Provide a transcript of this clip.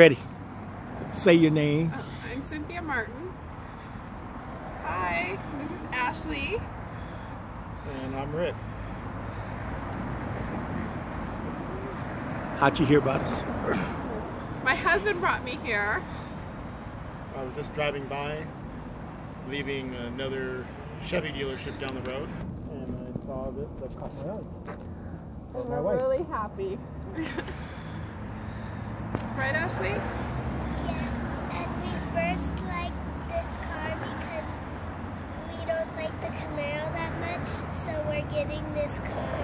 Ready. Say your name. I'm Cynthia Martin. Hi, this is Ashley. And I'm Rick. How'd you hear about us? My husband brought me here. I was just driving by, leaving another Chevy dealership down the road, and I saw this that caught my eye. And we're really happy. Right, Ashley? Yeah, and we first liked this car because we don't like the Camaro that much, so we're getting this car.